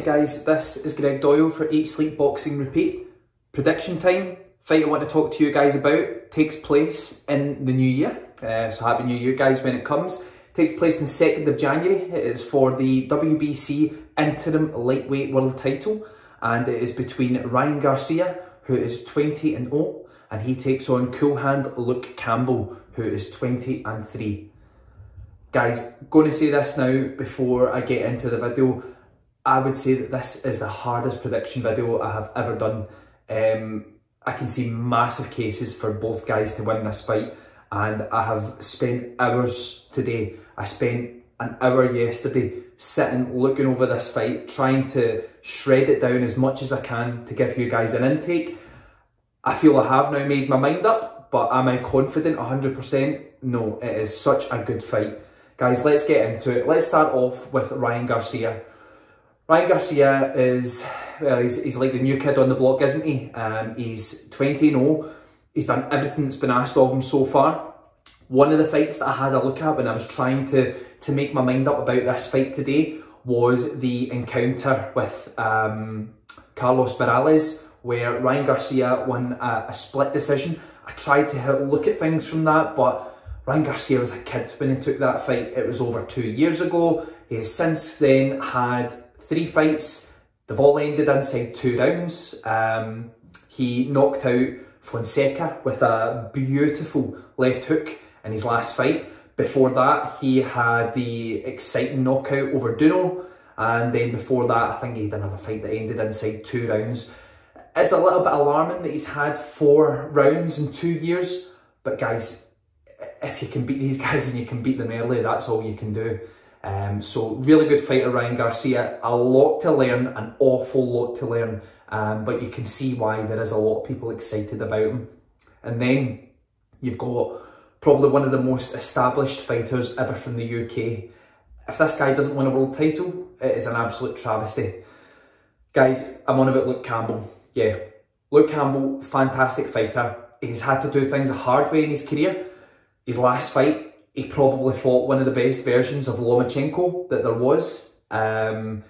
Hi guys, this is Greg Doyle for 8 Sleep Boxing Repeat. Prediction time. Fight I want to talk to you guys about takes place in the new year. So happy new year guys when it comes. Takes place on the 2nd of January. It is for the WBC interim lightweight world title. And it is between Ryan Garcia, who is 20-0, and he takes on Cool Hand Luke Campbell, who is 20-3. Guys, going to say this now before I get into the video. I would say that this is the hardest prediction video I have ever done. I can see massive cases for both guys to win this fight, and I have spent hours today. I spent an hour yesterday sitting, looking over this fight, trying to shred it down as much as I can to give you guys an intake. I feel I have now made my mind up, but am I confident 100%? No, it is such a good fight. Guys, let's get into it. Let's start off with Ryan Garcia. Ryan Garcia is, well, he's like the new kid on the block, isn't he? He's 20-0. He's done everything that's been asked of him so far. One of the fights that I had a look at when I was trying to make my mind up about this fight today was the encounter with Carlos Morales, where Ryan Garcia won a split decision. I tried to look at things from that, but Ryan Garcia was a kid when he took that fight. It was over 2 years ago. He has since then had 3 fights, they've all ended inside 2 rounds. He knocked out Fonseca with a beautiful left hook in his last fight. Before that, he had the exciting knockout over Duno. And then before that, I think he had another fight that ended inside 2 rounds. It's a little bit alarming that he's had 4 rounds in 2 years. But guys, if you can beat these guys and you can beat them early, that's all you can do. So really good fighter Ryan Garcia, a lot to learn, an awful lot to learn, but you can see why there is a lot of people excited about him. And then you've got probably one of the most established fighters ever from the UK. If this guy doesn't win a world title, it is an absolute travesty. Guys, I'm on about Luke Campbell. Yeah, Luke Campbell, fantastic fighter. He's had to do things the hard way in his career. His last fight, he probably fought one of the best versions of Lomachenko that there was. The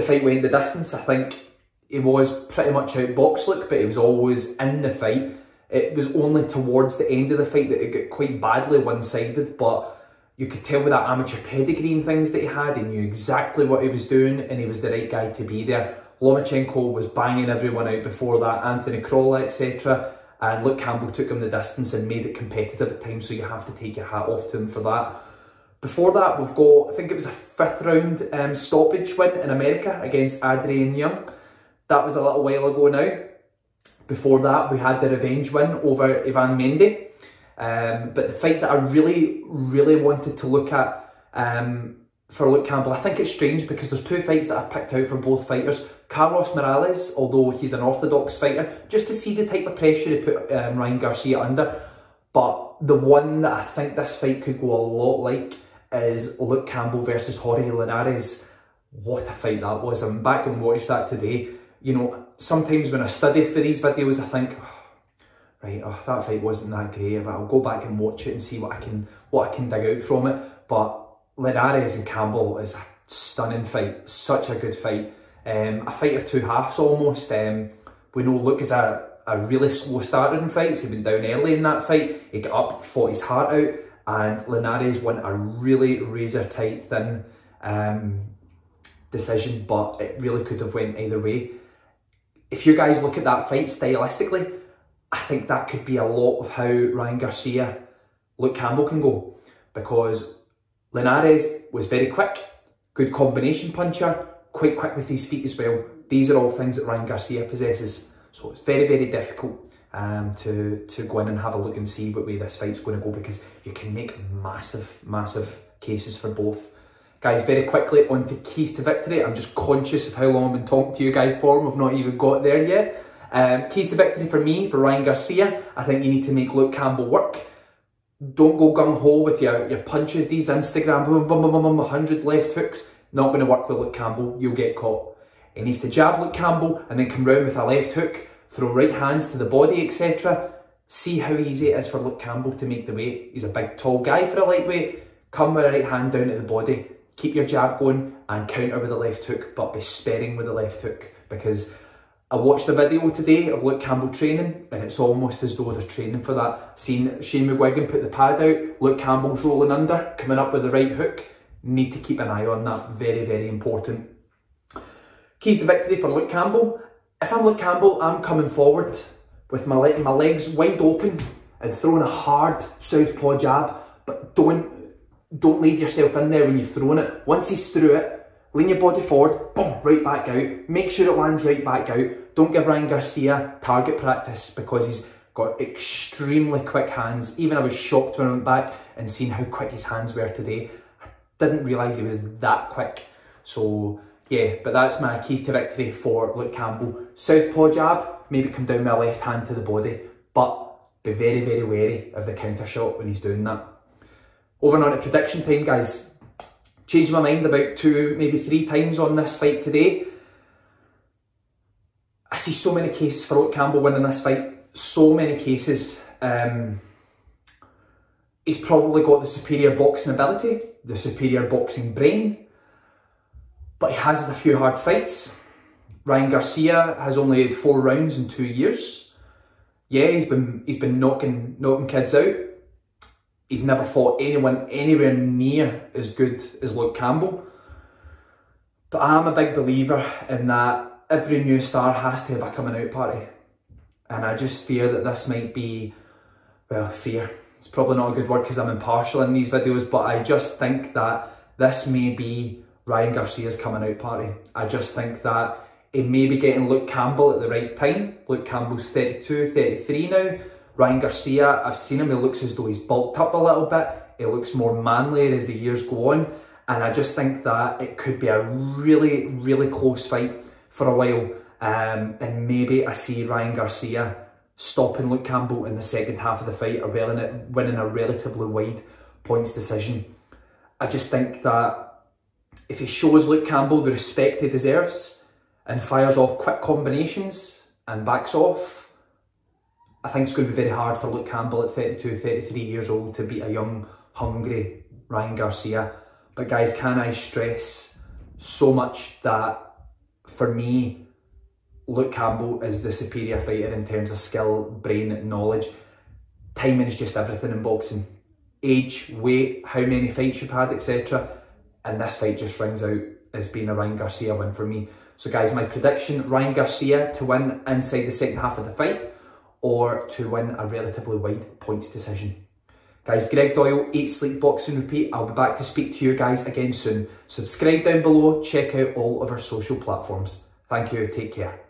fight went the distance. I think he was pretty much outboxed Luke, but he was always in the fight. It was only towards the end of the fight that it got quite badly one-sided, but you could tell with that amateur pedigree and things that he had, he knew exactly what he was doing, and he was the right guy to be there. Lomachenko was banging everyone out before that, Anthony Crolla, etc. And Luke Campbell took him the distance and made it competitive at times, so you have to take your hat off to him for that. Before that, we've got, I think it was a 5th round stoppage win in America against Adrian Young. That was a little while ago now. Before that, we had the revenge win over Ivan Mendy. But the fight that I really, really wanted to look at for Luke Campbell, I think it's strange because there's 2 fights that I've picked out for both fighters. Carlos Morales, although he's an orthodox fighter, just to see the type of pressure he put Ryan Garcia under. But the one that I think this fight could go a lot like is Luke Campbell versus Jorge Linares. What a fight that was. I'm back and watched that today. You know, sometimes when I study for these videos, I think, oh, right, oh, that fight wasn't that great, but I'll go back and watch it and see what I can dig out from it. But Linares and Campbell is a stunning fight, such a good fight. A fight of 2 halves almost. We know Luke is a really slow starter in fights. He went down early in that fight, he got up, fought his heart out, and Linares won a really razor tight thin decision, but it really could have went either way. If you guys look at that fight stylistically, I think that could be a lot of how Ryan Garcia, Luke Campbell can go, because Linares was very quick, good combination puncher, quite quick with his feet as well. These are all things that Ryan Garcia possesses. So it's very, very difficult to go in and have a look and see what way this fight's going to go, because you can make massive, massive cases for both. Guys, very quickly on to keys to victory. I'm just conscious of how long I've been talking to you guys for. We've not even got there yet. Keys to victory for me, for Ryan Garcia. I think you need to make Luke Campbell work. Don't go gung-ho with your punches. These Instagram, boom, boom, boom, boom, boom, 100 left hooks. Not going to work with Luke Campbell, you'll get caught. He needs to jab Luke Campbell and then come round with a left hook, throw right hands to the body, etc. See how easy it is for Luke Campbell to make the weight. He's a big, tall guy for a lightweight. Come with a right hand down at the body, keep your jab going and counter with the left hook, but be sparing with the left hook, because I watched a video today of Luke Campbell training, and it's almost as though they're training for that. Seeing Shane McGuigan put the pad out, Luke Campbell's rolling under, coming up with the right hook. Need to keep an eye on that, very, very important. Keys to victory for Luke Campbell. If I'm Luke Campbell, I'm coming forward with my legs wide open and throwing a hard southpaw jab, but don't leave yourself in there when you've thrown it. Once he's through it, lean your body forward, boom, right back out. Make sure it lands right back out. Don't give Ryan Garcia target practice, because he's got extremely quick hands. Even I was shocked when I went back and seen how quick his hands were today. I didn't realise he was that quick. So yeah, but that's my keys to victory for Luke Campbell. Southpaw jab, maybe come down my left hand to the body, but be very, very wary of the counter shot when he's doing that. Over and on to prediction time, guys. Changed my mind about 2, maybe 3 times on this fight today. I see so many cases for Luke Campbell winning this fight. So many cases. He's probably got the superior boxing ability, the superior boxing brain, but he has had a few hard fights. Ryan Garcia has only had 4 rounds in 2 years. Yeah, he's been knocking kids out. He's never fought anyone anywhere near as good as Luke Campbell. But I'm a big believer in that every new star has to have a coming out party. And I just fear that this might be, well, fear. It's probably not a good word because I'm impartial in these videos, but I just think that this may be Ryan Garcia's coming out party. I just think that it may be getting Luke Campbell at the right time. Luke Campbell's 32, 33 now. Ryan Garcia, I've seen him, he looks as though he's bulked up a little bit. He looks more manlier as the years go on. And I just think that it could be a really, really close fight for a while. And maybe I see Ryan Garcia stopping Luke Campbell in the second half of the fight, or winning a relatively wide points decision. I just think that if he shows Luke Campbell the respect he deserves and fires off quick combinations and backs off, I think it's going to be very hard for Luke Campbell at 32, 33 years old to beat a young, hungry Ryan Garcia. But guys, can I stress so much that for me, Luke Campbell is the superior fighter in terms of skill, brain, knowledge. Timing is just everything in boxing. Age, weight, how many fights you've had, etc. And this fight just rings out as being a Ryan Garcia win for me. So guys, my prediction, Ryan Garcia to win inside the second half of the fight, or to win a relatively wide points decision. Guys, Greg Doyle, 8 Sleep Boxing Repeat. I'll be back to speak to you guys again soon. Subscribe down below, check out all of our social platforms. Thank you, take care.